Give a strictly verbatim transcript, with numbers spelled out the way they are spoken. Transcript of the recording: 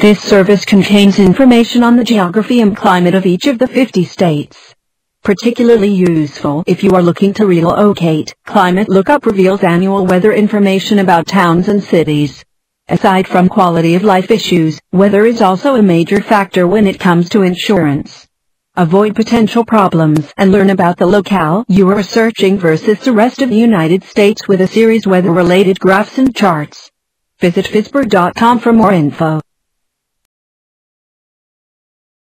This service contains information on the geography and climate of each of the fifty states. Particularly useful if you are looking to relocate, Climate Lookup reveals annual weather information about towns and cities. Aside from quality of life issues, weather is also a major factor when it comes to insurance. Avoid potential problems and learn about the locale you are searching versus the rest of the United States with a series of weather-related graphs and charts. Visit Fizber dot com for more info.